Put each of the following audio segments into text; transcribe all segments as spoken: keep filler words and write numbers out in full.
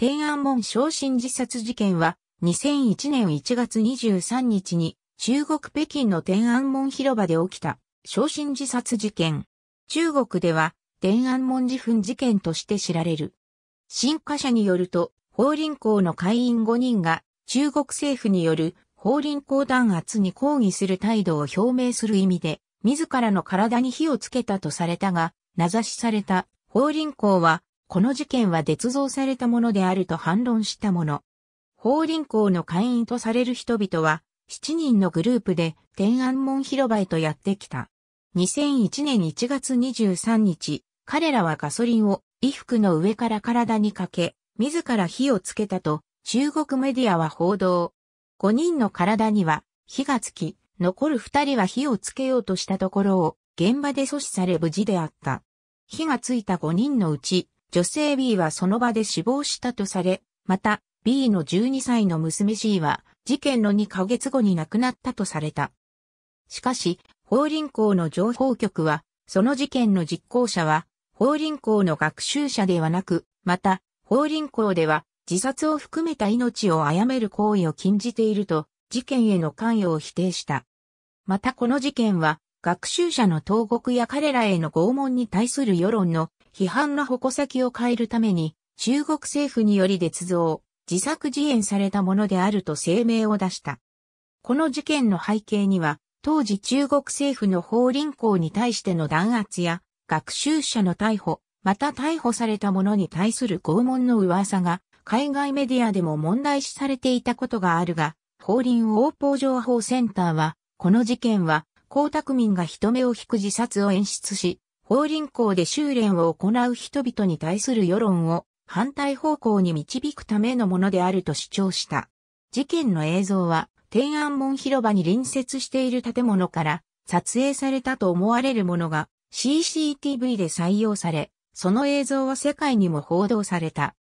天安門焼身自殺事件はにせんいちねんいちがつにじゅうさんにちに中国北京の天安門広場で起きた焼身自殺事件。中国では天安門自焚事件として知られる。新華社によると法輪功の会員ごにんが中国政府による法輪功弾圧に抗議する態度を表明する意味で自らの体に火をつけたとされたが、名指しされた法輪功はこの事件は捏造されたものであると反論したもの。法輪功の会員とされる人々はしちにんのグループで天安門広場へとやってきた。にせんいちねんいちがつにじゅうさんにち、彼らはガソリンを衣服の上から体にかけ、自ら火をつけたと中国メディアは報道。ごにんの体には火がつき、残るふたりは火をつけようとしたところを現場で阻止され無事であった。火がついたごにんのうち、女性 B はその場で死亡したとされ、また B のじゅうにさいの娘 C は事件のにかげつごに亡くなったとされた。しかし、法輪功の情報局は、その事件の実行者は、法輪功の学習者ではなく、また、法輪功では自殺を含めた命を殺める行為を禁じていると、事件への関与を否定した。またこの事件は、学習者の投獄や彼らへの拷問に対する世論の批判の矛先を変えるために、中国政府により捏造、自作自演されたものであると声明を出した。この事件の背景には、当時中国政府の法輪功に対しての弾圧や、学習者の逮捕、また逮捕された者に対する拷問の噂が、海外メディアでも問題視されていたことがあるが、法輪王報情報センターは、この事件は、江沢民が人目を引く自殺を演出し、法輪功で修練を行う人々に対する世論を反対方向に導くためのものであると主張した。事件の映像は、天安門広場に隣接している建物から撮影されたと思われるものが シーシーティーブイ で採用され、その映像は世界にも報道された。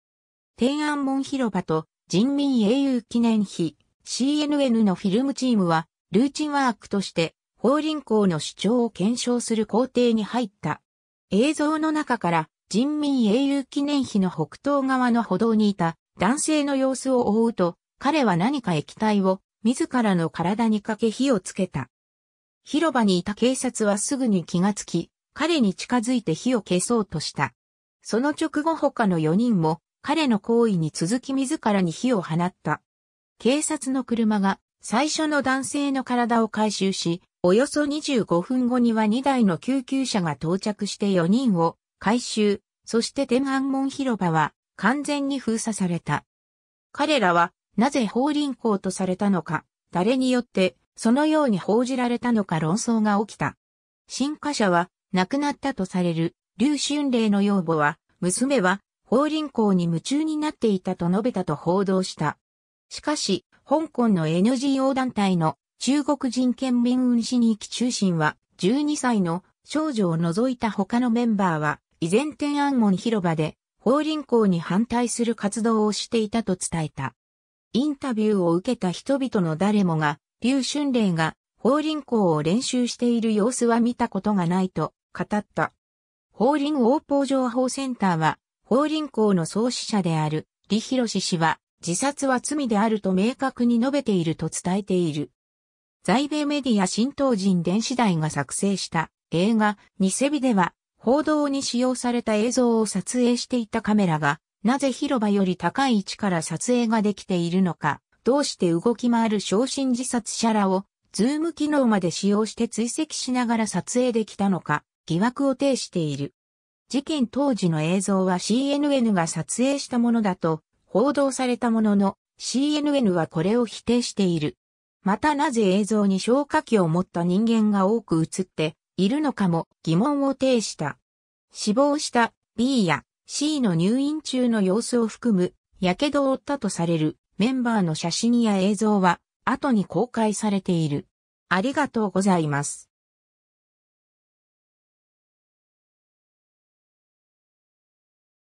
天安門広場と人民英雄記念碑 シーエヌエヌ のフィルムチームはルーチンワークとして法輪功の主張を検証する工程に入った。映像の中から人民英雄記念碑の北東側の歩道にいた男性の様子を追うと、彼は何か液体を自らの体にかけ火をつけた。広場にいた警察はすぐに気がつき、彼に近づいて火を消そうとした。その直後他のよにんも彼の行為に続き自らに火を放った。警察の車が最初の男性の体を回収し、およそにじゅうごふんごにはにだいの救急車が到着してよにんを回収、そして天安門広場は完全に封鎖された。彼らはなぜ法輪功とされたのか、誰によってそのように報じられたのか論争が起きた。新華社は亡くなったとされる劉春麗の養母は、娘は法輪功に夢中になっていたと述べたと報道した。しかし、香港の エヌジーオー 団体の中国人権民運指日中心は、じゅうにさいの少女を除いた他のメンバーは、依然天安門広場で法輪功に反対する活動をしていたと伝えた。インタビューを受けた人々の誰もが、劉春麗が法輪功を練習している様子は見たことがないと語った。法輪王報情報センターは、法輪功の創始者である李弘氏は、自殺は罪であると明確に述べていると伝えている。在米メディア新東人電子台が作成した映画ニセビでは報道に使用された映像を撮影していたカメラがなぜ広場より高い位置から撮影ができているのか、どうして動き回る焼身自殺者らをズーム機能まで使用して追跡しながら撮影できたのか疑惑を呈している。事件当時の映像は シーエヌエヌ が撮影したものだと報道されたものの シーエヌエヌ はこれを否定している。またなぜ映像に消火器を持った人間が多く映っているのかも疑問を呈した。死亡した B や C の入院中の様子を含む火傷を負ったとされるメンバーの写真や映像は後に公開されている。ありがとうございます。